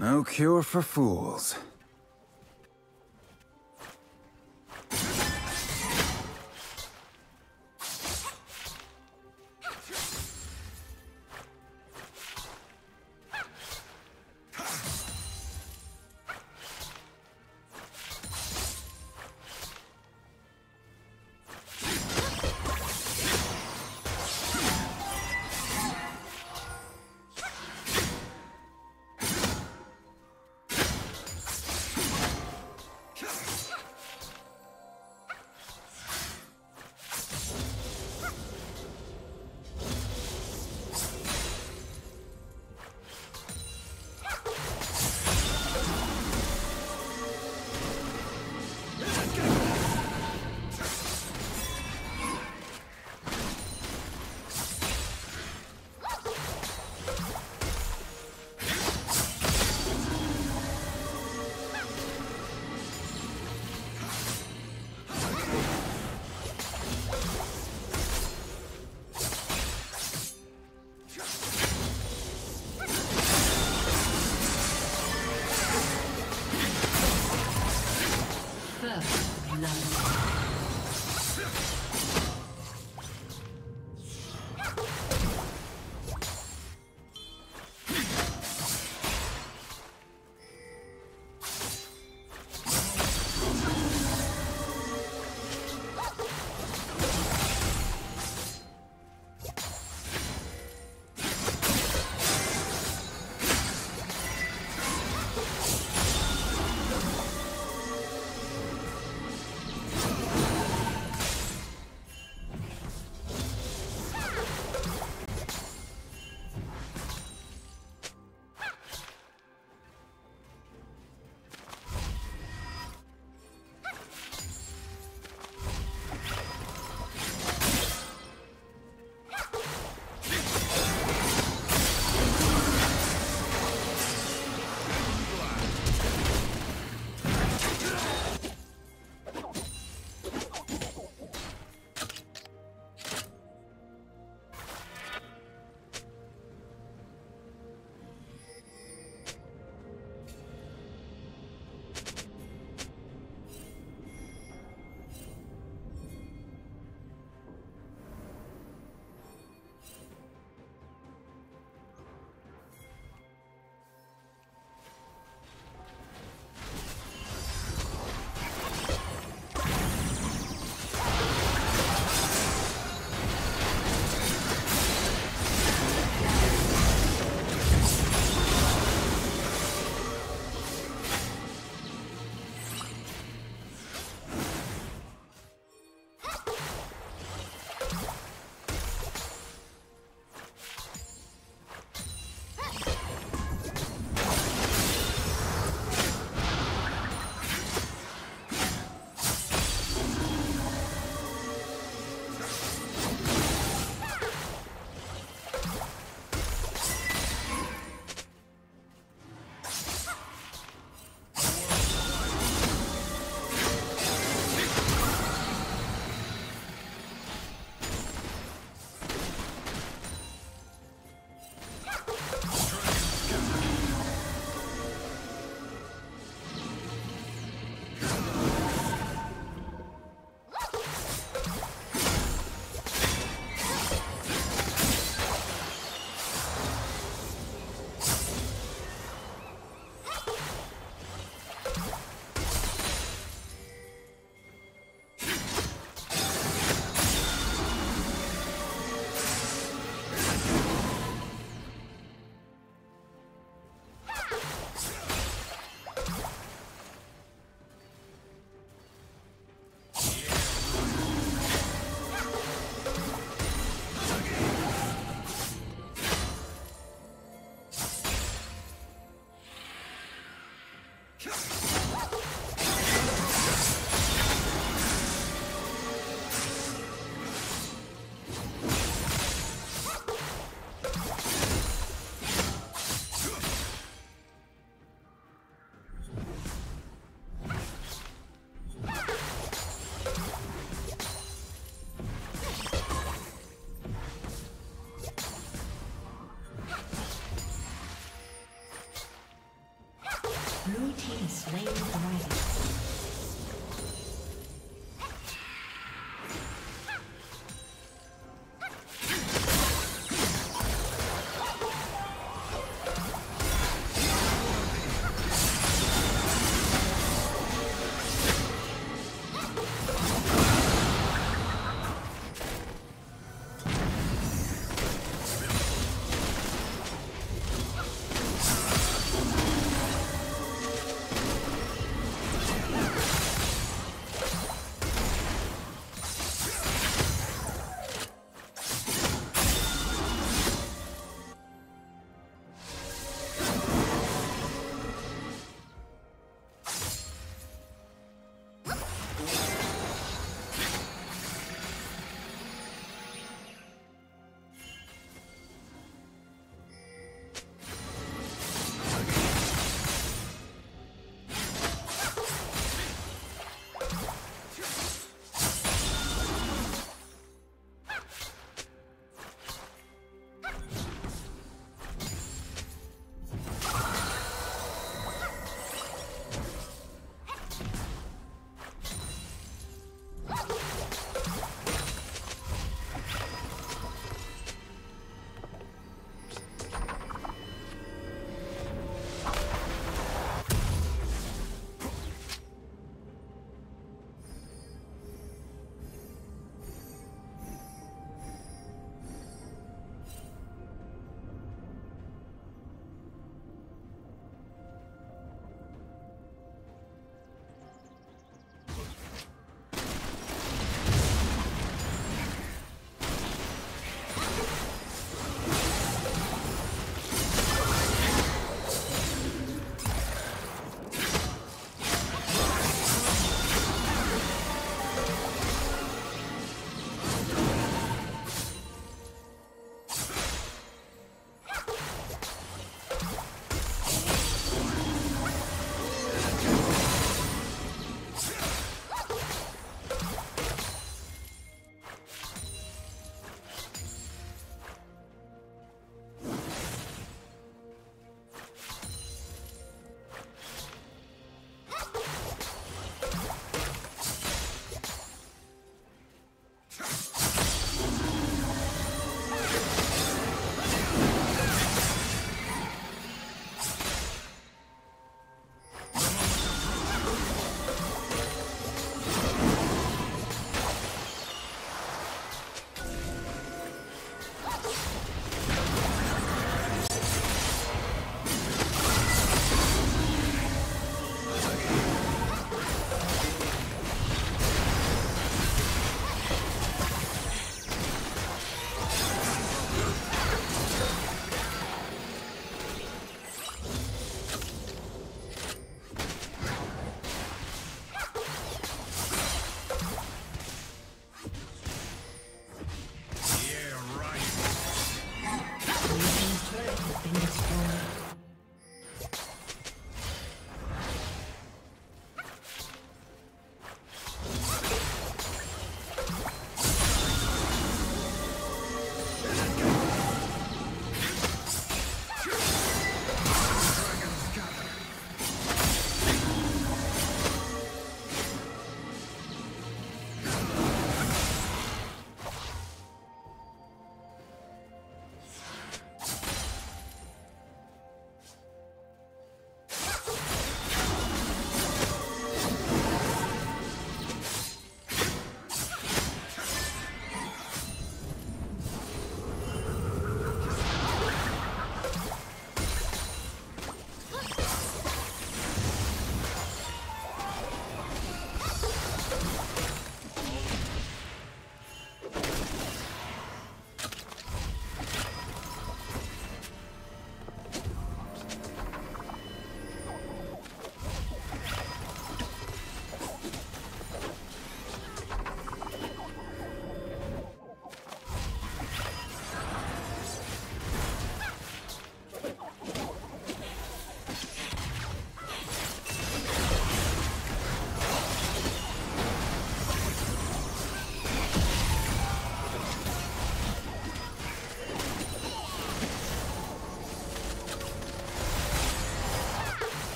No cure for fools.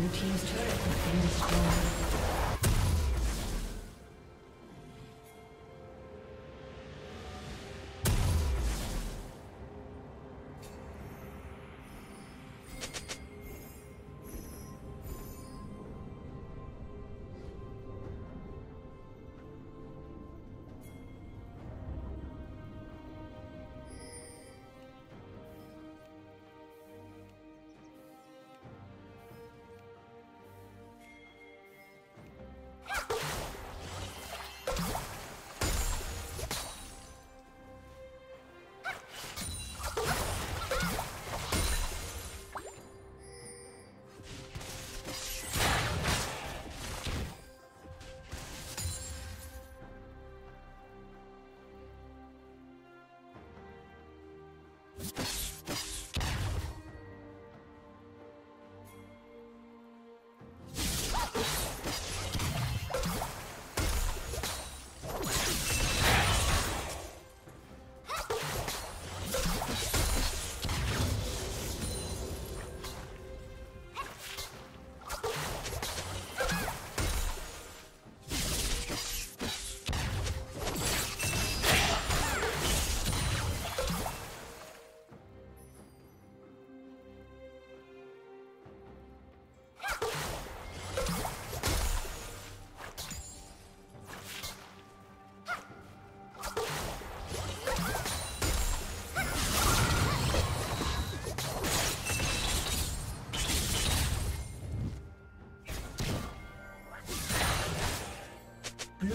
Blue team's turret has been destroyed. Blue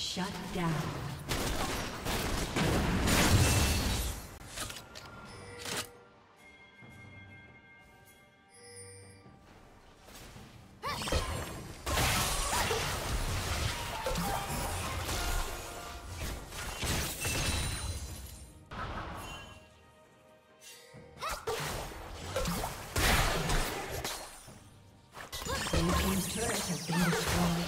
Shut down. Blue team's turret has been destroyed.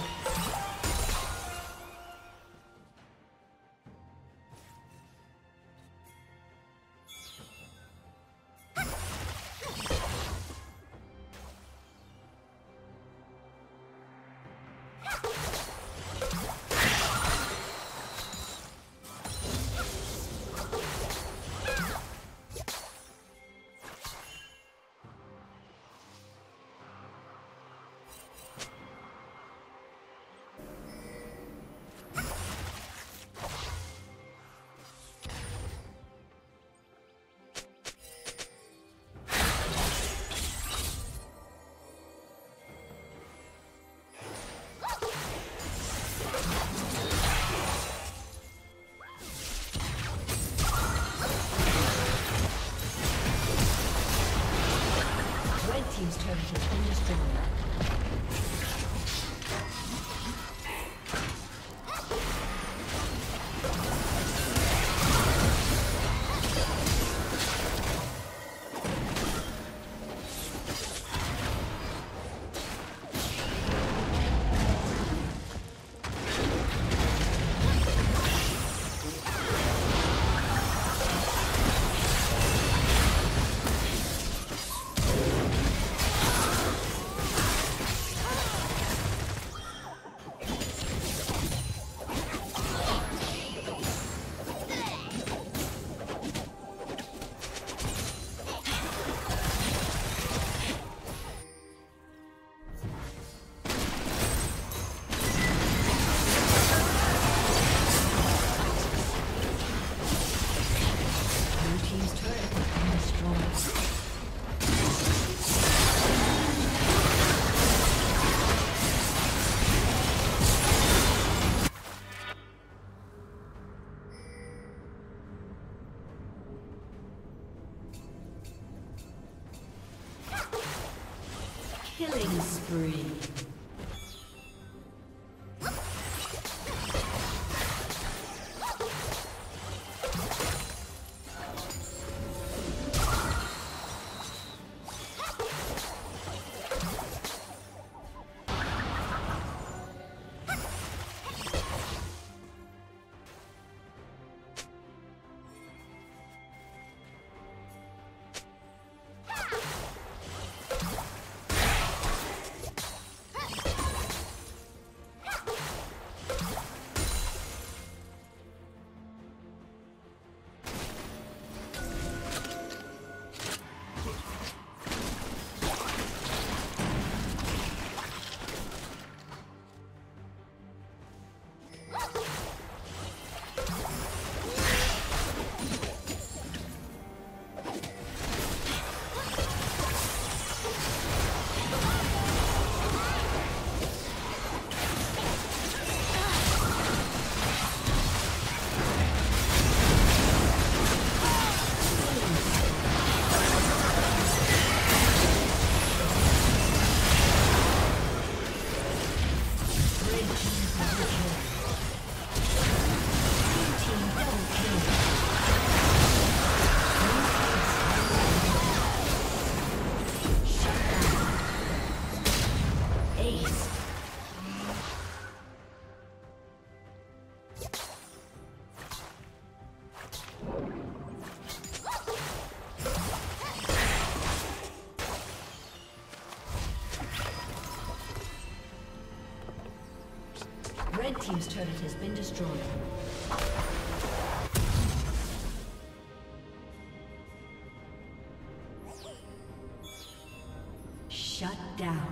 Killing spree. Red team's turret has been destroyed. Shut down.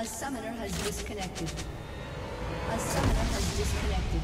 A summoner has disconnected. A summoner has disconnected.